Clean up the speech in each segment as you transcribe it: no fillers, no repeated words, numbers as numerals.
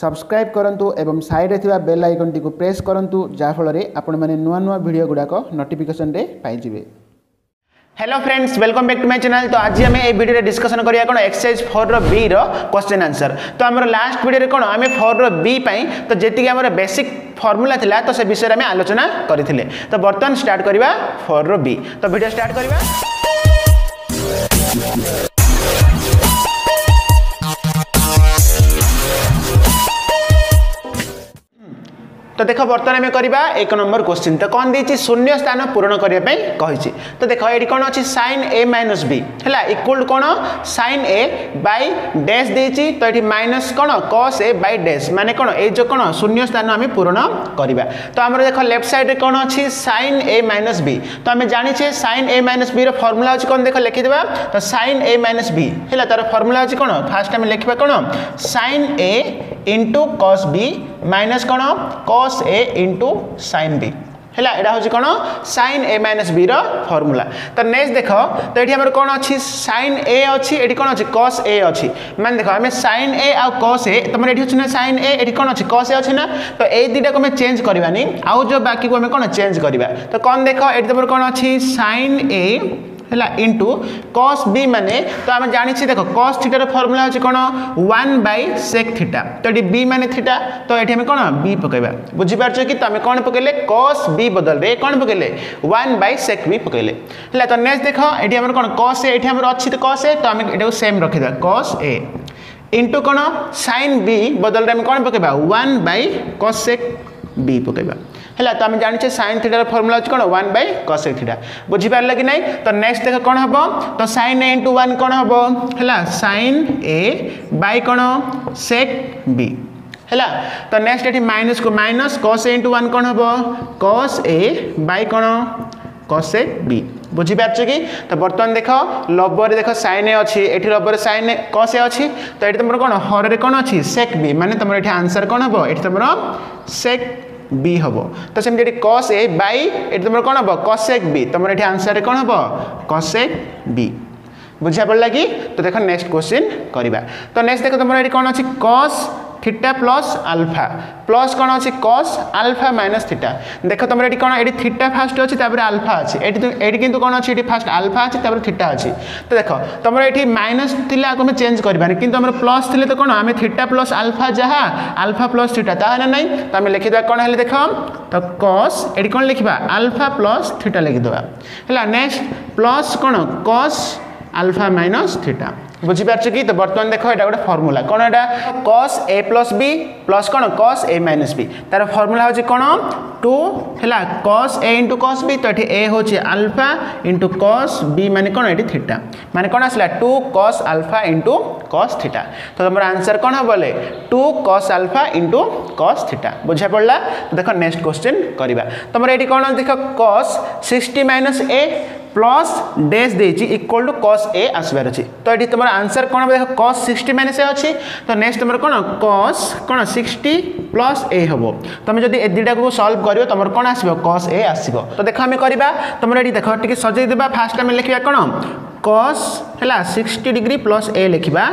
Subscribe करंतु एवं side रे बेल आइकन टी को प्रेस करंतु जाफल रे आपण माने नुवा नुवा वीडियो गुडाक नोटिफिकेशन रे पाइ जिवे। Hello friends, welcome back to my channel. तो आज आम ये वीडियो डिस्कशन करिया कौन एक्सरसाइज 4 बी रो क्वेश्चन आंसर। तो हमर लास्ट वीडियो रे कौन आम 4 बी पाई तो जेति हमर बेसिक फॉर्मूला थिला तो से विषय रे आम आलोचना करथिले। तो बर्तन स्टार्ट करबा 4 बी। तो वीडियो स्टार्ट करबा। तो देख बर्तमान आम करवा एक नंबर क्वेश्चन। तो कौन देती शून्य स्थान पूरण करने कही। तो देख ये कौन अच्छी sin a माइनस बी है इक्वल कौन sin a बाय डैश देती। तो ये माइनस कौन cos a बाय डैश माने कौन ए जो कौन शून्य स्थान आम पूरण करवा। तो आम देख लेफ्ट साइड कौन अच्छी sin a माइनस बी। तो आम जाने sin a minus B formula हो कौन देख लिखिदेवा। तो sin a माइनस बी है तार फॉर्मूला हो कौन फास्ट आम लिखा कौन sin a into cos b minus कौन cos a into sin b है यहाँ हूँ कौन sin a minus b formula. तो नेक्स्ट देख तो ये आम कौन अच्छी sin a अच्छी ये कौन अच्छी cos a अच्छी मान देख आम sin a uh cos a तुम ये ना sin a ये कौन अच्छी cos a अच्छी ना। तो ये दुटा को आम चेंज करवानी आउ जो बाकी को आम कौन चेंज करवा। तो कौन देख ये तुम कौन अच्छी sin a है इंटु cos b माने। तो आम जानी देख cos थीटार फर्मूला हो कौन 1 बाय sec थीटा। तो ये b माने थीटा। तो ये आम कौन b पकड़ा बुझीपार कि तुम कौन पकड़े cos b बदल रहे कौन पकड़े 1 बाय sec b पकड़े है। तो नेक्स्ट देख ये आम कौन cos a ये अच्छी तो cos a। तो आम ये सेम रखा cos a इंटु कौन sin b बदल रहे कौन पकड़ा 1 बाय cos sec b पकड़ा है। तो आम जाने sin थीटार फर्मूला हो कौन 1 बाय cosec थीटा बुझीपारे कि नहीं। तो नेक्स्ट देख कौन हम तो sin a इंटु 1 कौन हम है sin a बाय कौन sec b है। तो नेक्स्ट ये माइनस को माइनस cos a इंटु 1 कौन हम cos a बाय कौन cosec b बुझीपारे कि। तो बर्तमान देख लबर देख sin a अच्छी ये लबर sin a cos a अच्छी। तो ये तुम कौन हर रे कौन अच्छी sec b माने तुम ये आंसर कौन हम ये तुम sec b हम। तो सेमती cos a बाय तुम कौन हम cosec b तुम ये आंसर कौन हम cosec b बुझा पड़ा कि। तो देख नेक्स्ट क्वेश्चन करवा। तो नेक्स्ट देख तुम ये कौन अच्छी cos theta plus alpha plus कौन अच्छी cos अल्फा माइनस थीटा। देख तुम ये कौन ये थीटा फास्ट अच्छी अल्फा अच्छी ये कितु कौन अच्छी ये फास्ट अल्फा अच्छी थीटा अच्छी। तो देख तुम ये माइनस थी आम चेंज करानी कि तुम प्लस थे तो कौन आम थीटा प्लस अल्फा जहाँ अल्फा प्लस थीटा ताना नहीं। तो आम लिखिदा कौन है देख तो cos ये कौन लिखा अल्फा प्लस थीटा लिखिदेवा है। नेक्स्ट प्लस कौन cos अल्फा माइनस थीटा बुझीपारे कि। तो बर्तमान देख ये गोटे फर्मूला कौन यहाँ cos a plus B plus कौन cos a माइनस बी तार फर्मूला हो कौन 2 है cos a into cos b। तो ये a हूँ अल्फा इंटु cos b माने कौन ये थीटा माने कौन आसला 2 cos alpha into cos theta. तो तुम आंसर कौन हम बोले 2 cos alpha into cos theta बुझा पड़ा। तो देख नेक्स्ट क्वेश्चन करवा। तुम ये कौन देख cos 60 minus a plus dash देती इक्वल टू cos a आसबार अच्छी। तो ये तुम आंसर कौन हम देख cos 60 माइनस a अच्छी। तो नेक्स्ट तुम कौन cos कौन 60 प्लस a हम तुम जब ए दुटा को सल्व कर तुम कौन आस cos a आसो। तो देख आम करवा तुम ये देख टी सजेदेव फास्ट आम लिखा कौन cos है 60 डिग्री प्लस a लिखा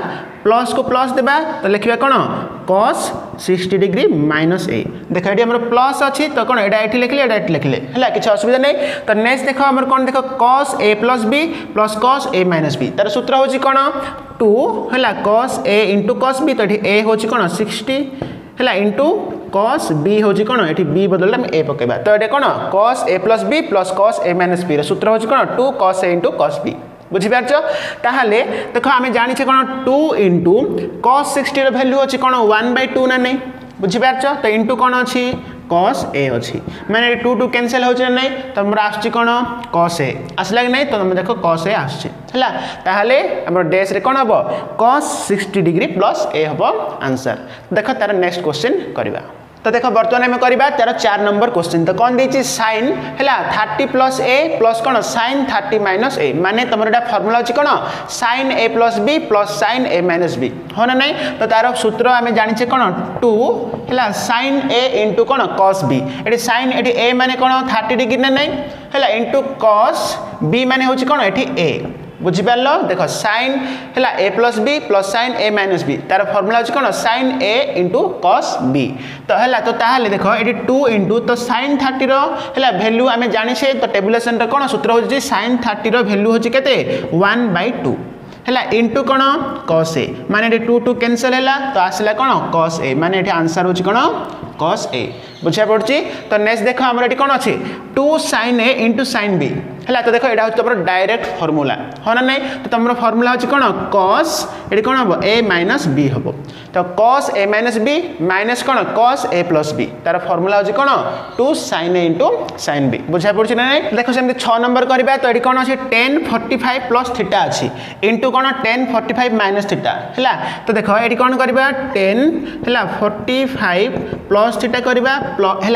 प्लस को प्लस देवा। तो लिखा कौन cos 60 डिग्री माइनस ए। देख ये आम प्लस अच्छी तो कौन यहाँ ये लिखले यहाँ ये लिखले है किसी असुविधा नहीं। तो नेक्स्ट देख आम कौन देख cos a plus B plus cos a minus B तार सूत्र हूँ कौन 2 है cos a into cos b। तो ये a हूँ कौन 60 है इंटु cos b हूँ कौन ये b बदल ए पकेबा। तो ये कौन cos a plus B plus cos a minus B सूत्र हूँ कौन 2 cos a into cos b बुझीपारछ। ताहले देख आम जानी कौन 2 इंटु cos 60 रैल्यू अच्छी कौन 1 बाय 2 ना नहीं बुझीपारछ। तो इंटु कौन अच्छी cos a अच्छी मैंने 2 2 कैनसल हो नहीं। तो मोर आस cos a आसला कि नहीं। तो तुम देख cos a आसले आम डैश रे कौन हम cos 60 डिग्री प्लस ए हम आंसर। देख तार नेक्स्ट क्वेश्चन करवा। तो देख बर्तमान आम करवा तार 4 नंबर क्वेश्चन। तो कौन देती sin है 30 प्लस a प्लस कौन sin 30 माइनस a माने तुम यहाँ फर्मूला हो कौन sin a plus b plus sin a minus b हो ना नहीं। तो तार सूत्र आम जाने कौन 2 है sin a इंटु कौन cos b ये sin ये a माने कौन 30 डिग्री ना नहीं है इंटु cos b माने हूँ कौन ये a बुझीपार देख सैन है ए plus B plus sine A minus B तार फर्मुला हो कौन sine A into cos B तो है तो देख ये टू इंटु तो सैन थर्टी रैल्यू आम जाने तो टेबुलेसन कौन सूत्र हो सैन थर्टी रैल्यू हो वन बै टू है इंटु कौन कस ए माने टू टू कैनसल है तो आसला कौन कस ए माने आंसर हो कौन कस ए बुझा पड़ी। तो नेक्स्ट देख आम ये कौन अच्छे two sine A into San B है तो देख यहाँ हूँ तुम डायरेक्ट फर्मुला हाँ ना नहीं तो तुम फर्मुला हो कौन कस ये कौन हम ए माइनस बी हम तो कस ए माइनस बी माइनस कौन कस ए प्लस बी तार फर्मुला हो कौन two sine A into San B बुझा पड़ी ना नहीं देख सेम छः नंबर करवा तो ये कौन अच्छे tan forty five plus theta अच्छी इंटु कौन tan forty five minus theta है तो देख ये कौन करवा टेन है फोर्टी फाइव प्लस थीटा करवा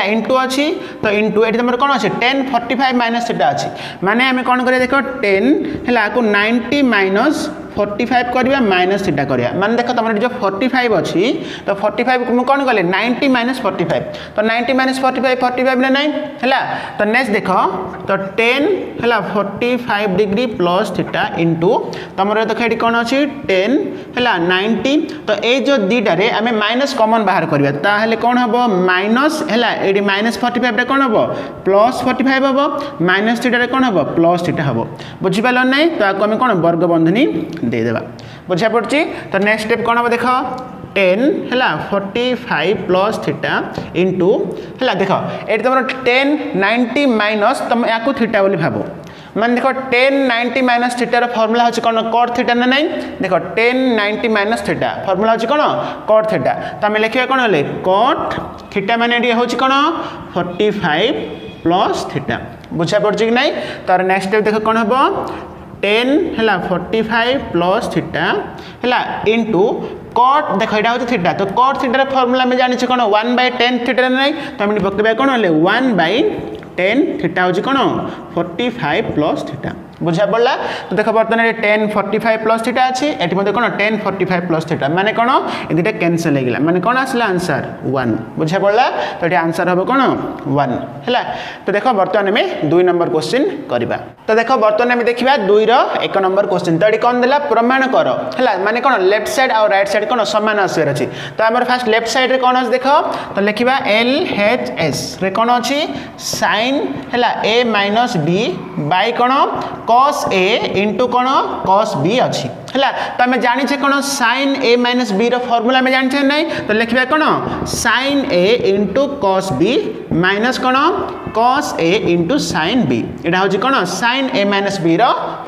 इंटु अच्छी तो इंटु ये तुम कौन अच्छे tan forty five minus theta अच्छी माने आम कौन कर देख टेन है नाइंटी माइनस फोर्टी फाइव करवा माइनस थीटा करवा माने देख तुम जो फोर्टी फाइव अच्छी तो फोर्टी फाइव मुझे कौन कले नाइंटी माइनस फोर्टी फाइव तो नाइंटी माइनस फोर्टी फाइव ना नहीं है तो नेक्स्ट देख तो टेन है forty five degree plus theta into तुम देख ये कौन अच्छी टेन है नाइंटी तो ये जो दुईटे आम माइनस कमन बाहर करवा कौन हम माइनस है ये माइनस फोर्टी फाइव कौन हम प्लस फोर्टी फाइव हम माइनस थीटा कौन हम प्लस थीटा हम बुझीपार ना तो आपको आम कौन वर्ग बंधनी देदेवा बुझा पड़ी। तो नेक्स्ट स्टेप कौन हम देख टेन है forty five plus theta into है देख ये तुम टेन नाइंटी माइनस तुम या थीटा बोली भाव माने देख टेन नाइंटी माइनस थीटार फर्मुला हो कौन कट थीटा ना नहीं देख tan ninety minus theta formula हो कौन कट थीटा तो आम लिखा कौन है कट थीटा माने हूँ कौन फोर्टी फाइव प्लस थीटा बुझा पड़ी कि ना। तार नेक्स्ट स्टेप देख कौन हम टेन है फोर्टी फाइव प्लस थीटा है इंटु कट देख यहाँ हूँ थीटा तो कट थीटार फर्मुला में जानी कौन वन बै टेन थीटा ना तो हम पकड़ा कौन है वन बै टेन थीटा हूँ कौन फोर्टी फाइव प्लस थीटा बुझा पड़ा। तो देख बर्तमान tan forty five plus theta अच्छी ये कौन tan forty five plus theta माने कौन ये दुटा कैनसल होगा माने कौन आसला आंसर वन बुझा पड़ा। तो ये आंसर हम कौन वन है। तो देख बर्तमान में दुई नंबर क्वेश्चन करवा तो देख बर्तमान में देखा दुईर एक नंबर क्वेश्चन तो ये कौन देला प्रमाण कर है माने कौन लेफ्ट साइड आउ राइट साइड कौन सामान आसवर अच्छी तो आम फास्ट लेफ्ट साइड कौन अच्छे देख तो लिखा एल एच एस रे कौन अच्छी साइन है ए माइनस बी बाय कौन कॉस ए इंटु कौन कॉस बी अच्छी है तो आम जाने कौन साइन ए माइनस बी फॉर्मूला में जाने ना तो लिखा कौन साइन ए इंटु कॉस बी माइनस कौन कॉस ए इंटु साइन बी यहाँ हूँ कौन साइन ए माइनस बी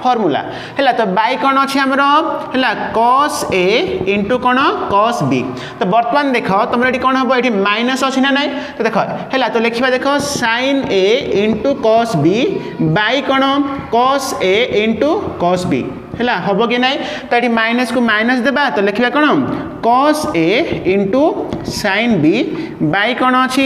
फॉर्मूला है तो बाय कौन अच्छे आमर है कॉस ए इंटु कौन कॉस बी तो बर्तमान देख तुम ये कौन हम ये माइनस अच्छी ना ना तो देख है तो लिखा देख sine A into cos B by कौन कॉस ए इंटु कॉस बी है हम कि ना तो ये माइनस को माइनस देवा तो लिखा कौन cos A into sine B by कौन अच्छी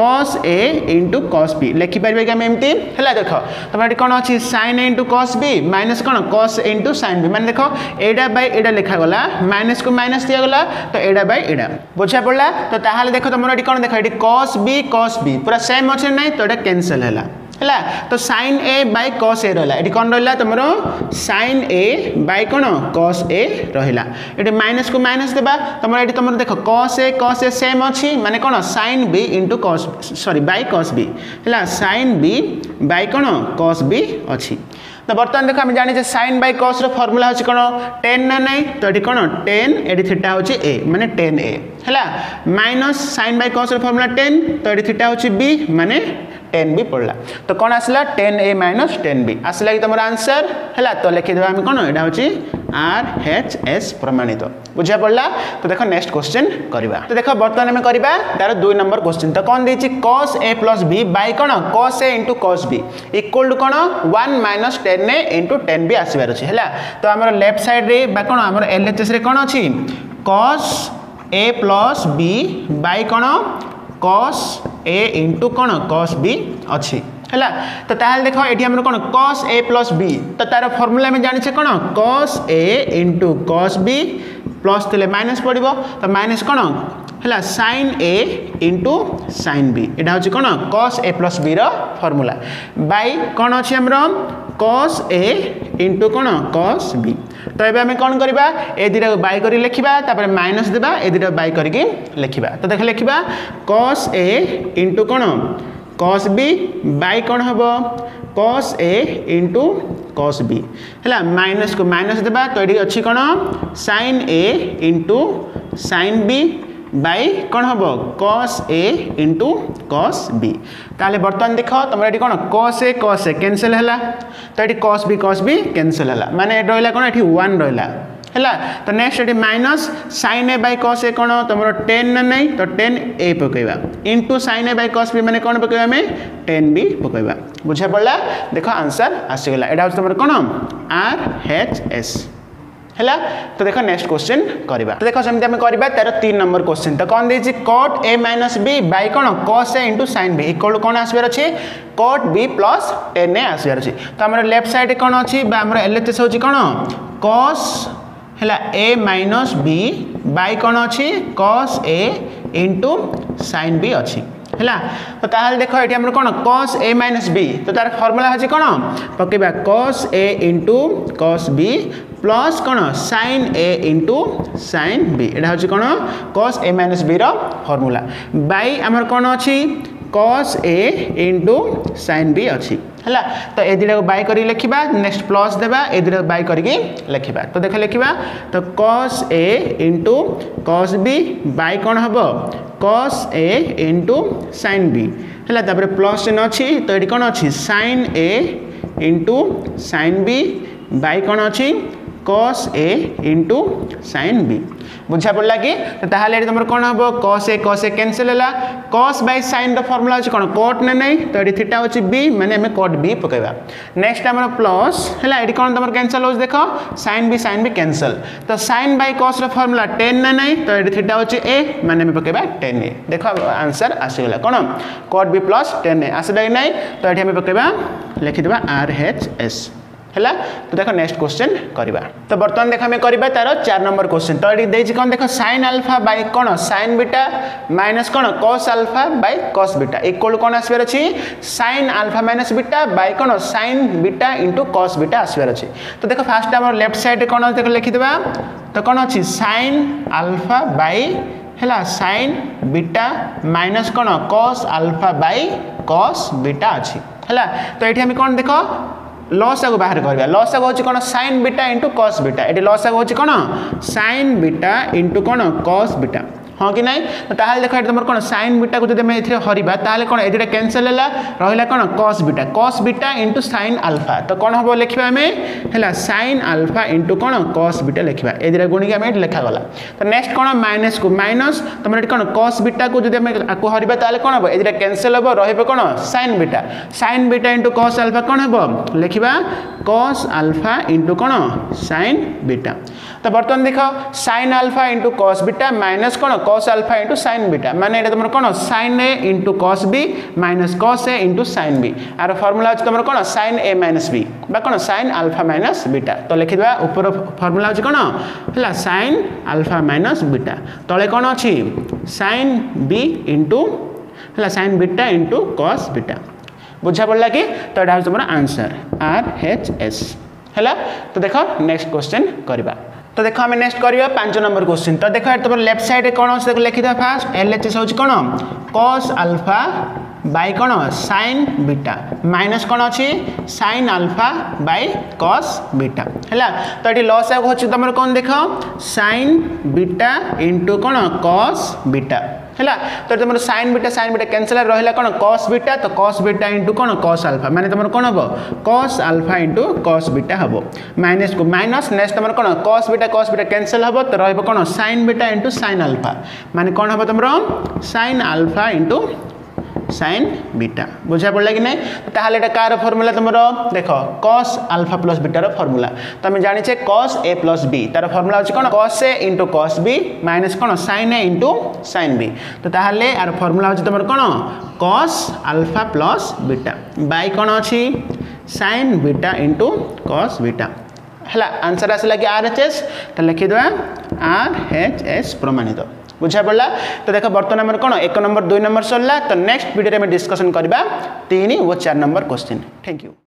कॉस ए इंटु कॉस बी लिखिपर कि आम एमती है देख तुम ये कौन अच्छी साइन ए इंटु कॉस बी माइनस कौन कॉस ए इंटु साइन बी मैंने देख एडा बाय एडा लिखागला माइनस को माइनस दिगला तो एडा बाय एडा बुझा पड़ा। तो ताल देख तुम ये कौन देख ये कॉस बी पूरा सेम अच्छे ना तो ये कैनसल है तो साइन ए बाय कॉस ए रहा ये कौन रहा तुम साइन ए बाय कौन कॉस ए रहा ये माइनस को माइनस देवा तुम ये तुम देख कॉस ए सेम अच्छी माने कौन sine B into cos sorry by cos B है साइन बी बाय कौन कॉस बी अच्छी। तो बर्तमान देख आम जाने साइन बाय कॉस रो फॉर्मूला हो कौन टेन ना नहीं तो ये कौन टेन ये थीटा हो ए माने टेन ए है माइनस साइन बाय कॉस रो फॉर्मूला टेन तो ये थीटा हो बी माने टेन बी पड़ा तो कौन आसला टेन ए माइनस टेन बी आसला कि तुम आंसर है तो लिखिदेव आम कौन यहाँ हूँ आर एच एस प्रमाणित बुझा पड़ा। तो देख नेक्स्ट क्वेश्चन करवा तो देख बर्तमान आम करवा तार दुई नंबर क्वेश्चन तो कौन देती cos A plus B by कौन cos A into cos B equal to कौन one minus tan A into tan B आसबार अच्छे है तो आम लेफ्ट साइड रे कौन आम एल एच एस रे कौन अच्छी cos A plus B by कौन कॉस ए इंटु कौन कॉस बी अच्छी है तो ताल देख ये आम कौन कॉस ए प्लस बी तो तार फर्मुला में जाने कौन कॉस ए इंटु कॉस बी प्लस थे माइनस पड़ो तो माइनस कौन है साइन ए इंटु साइन बी यहाँ हूँ कौन cos A plus B formula by कौन अच्छी आमर कस ए इंटू कौन कस बी। तो ये आम कौन करवा ए दुटा बै कर लिखा तापर माइनस देवा ए दुटा बै करके लिखा। तो देख लिखा कस ए इंटू कौन कस बी बै कौन हम कस ए इंटू कस बी है माइनस को माइनस देवा। तो ये अच्छी कौन San A into San B by कौन हम कस ए इंटू कस बी। ताले बर्तमान देख तुम ये कौन कस ए कैनसल है। तो ये कस बी कैनसल है माने रहा कौन ये वन रहा है। तो नेक्स्ट ये माइनस सैन ए बै कस ए कौन तुम टेन ना नहीं। तो टेन ए पकईवा into sine A by cos B मैंने कौन पकईवा आम टेन बी पकईवा। बुझा पड़ा देख आंसर आसीगला यहाँ तुम कौन आर एच एस है। तो देखो नेक्स्ट क्वेश्चन करवा। तो देखो सेमती करवा तार 3 नंबर क्वेश्चन। तो कौन देती cot A minus B by कौन कस ए इंटू सैन बी इक्वल कौन आसबार अच्छे cot B plus tan A आसबार अच्छे। तो आम लेफ्ट साइड कौन अच्छी आम एलएचएस हूँ कौन कस है ए माइनस बी बाय कौन अच्छी कस ए इंटू सैन बी अच्छी है। तो ताल देख ये आम कौन कस ए माइनस बी। तो तार फर्मूला है कौन पकेबा कस ए इंटू कस बी प्लस कौन San A into San B यहाँ हूँ कौन cos A minus B formula by आमर कौन अच्छी कस ए इंटू सैन बी अच्छी है। तो ए दुटा बै कर लिखा नेक्स्ट प्लस देवा ए दुटा बै करके लिखा। तो देख लिखा तो cos A into cos B by कौन हम कस ए इंटू सैन बी है प्लस चिन्ह अच्छी। तो ये कौन अच्छी sine A into San B by कौन अच्छी कस ए इंटू सैन बी। बुझा पड़ा कि ताहले तुम कौन हम कस ए कैनसल है कस बै सैन फर्मूला अच्छे कौन कट ना नहीं। तो ये थीटा अच्छे बी मैंने कट बी पकईवा नेक्स्ट आम प्लस है ये कौन तुम कैनसल हो देख सैन बी कैनसल। तो sine by cos formula tan ना नहीं। तो ये थीटा अच्छे ए मैंने पकईवा टेन ए देख आंसर आसगला कौन cot B plus tan A आसला कि नहीं। तो ये पकईवा लिखिदेवा आर एच एस है। तो देखो नेक्स्ट क्वेश्चन करवा। तो बर्तमान देख आम करवा तार 4 नंबर क्वेश्चन। तो ये देखिए कौन देख सैन आल्फा बाय कौन सैन बीटा माइनस कौन cos alpha by cos beta equal कौन आसबार अच्छी sine alpha minus beta by कौन sine beta into cos beta आसबार अच्छे। तो देख फास्ट आम लेफ्ट साइड कौन देख लिखिदेवा तो कौन अच्छी सैन आल्फा बाय है सैन बीटा माइनस कौन cos alpha by cos beta अच्छी है। तो ये आम कौन देख लस आगे बाहर करवा लस आगे हूँ कौन sine beta into cos beta ये लस आगे हूँ कौन सैन बीटा इंटू कौन कस बीटा हाँ कि नहीं। तो ताल देख तुम कौन सैन बीटा को जब हरवा ताल कौन ये कैनसल है रहा कौन cos beta into sine alpha. तो कौन हम लिखा आम है सैन आल्फा इंटू कौन कस बीटा लिखा ए दुटा गुणिक आम लिखागला। तो नेक्स्ट कौन माइनस को माइनस तुम ये कौन कस बीटा को जब हरवा ताल कौन हम ये दुटा कैनसल हम रौन sine beta into cos alpha कौन हम लिखा कस आल्फा इंटू कौन सैन बीटा। तो बर्तमान देख sine alpha into cos beta minus कौन cos alpha into sine beta माने तुम कौन San A into cos B minus cos A into San B आर फर्मूला तुम कौन सैन ए माइनस बी बा कौन सैन आल्फा माइनस बीटा। तो लिखिदेवा ऊपर फर्मूला हूँ कौन है सैन आल्फा माइनस बीटा तले कौन अच्छी सैन बी इंटू है sine beta into cos beta. बुझा पड़ा कि तो यहाँ तुम आंसर आर एच एस है। तो देख नेक्स्ट क्वेश्चन करवा। तो देख आम नेक्स्ट करवा 5 नंबर क्वेश्चन। तो देख तुम लेफ्ट साइड कौन अच्छे लिखिदा फास्ट एलएचएस हूँ कौन कस आल्फा बाय कौन सैन बीटा माइनस कौन अच्छी sine alpha by cos beta है। तो ये लस आगे हूँ तुम कौन देख सैन बीटा इंटू कौन कस बीटा है। तो तुम सैन बीटा कैनसल रहा कौन कस बीटा इंटू कौन कस आल्फा माने तुम कौन हम cos alpha into cos beta हम माइनस को माइनस नेक्स्ट तुम कौन कस बीटा कैनसल हम तो रहा कौन sine beta into sine alpha माने कौन हम तुम sine alpha into sine beta. बुझा पड़ा कि नहीं। तो ये कार फर्मूला तुम देख कस आल्फा प्लस बीटार फर्मूला तुम जाने कस ए प्लस बी तार फर्मूला हूँ कौन कस ए इंटू कस बी माइनस कौन San A into San B. तो ताहले यार फर्मूला हूँ तुम कौन cos alpha plus beta by कौन अच्छी sine beta into cos beta है। आंसर आसला कि आर एच एस। तो लिखिदेवा आर एच एस प्रमाणित। बुझा पड़ा। तो देख बर्तमान आम कौन 1 नंबर 2 नंबर सरला। तो नेक्स्ट वीडियो में डिस्कशन करवा 3 और 4 नंबर क्वेश्चन। Thank you.